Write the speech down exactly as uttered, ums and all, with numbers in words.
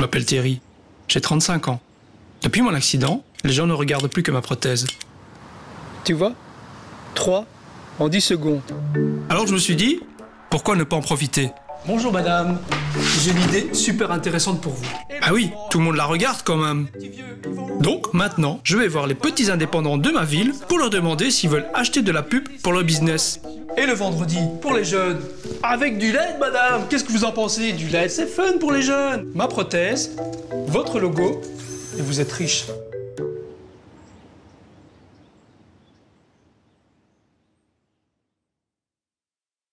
Je m'appelle Thierry, j'ai trente-cinq ans. Depuis mon accident, les gens ne regardent plus que ma prothèse. Tu vois, trois en dix secondes. Alors je me suis dit, pourquoi ne pas en profiter? Bonjour madame, j'ai une idée super intéressante pour vous. Ah oui, tout le monde la regarde quand même. Donc maintenant, je vais voir les petits indépendants de ma ville pour leur demander s'ils veulent acheter de la pub pour leur business. Et le vendredi, pour les jeunes, avec du L E D madame, qu'est-ce que vous en pensez? Du L E D, c'est fun pour les jeunes. Ma prothèse, votre logo, et vous êtes riche.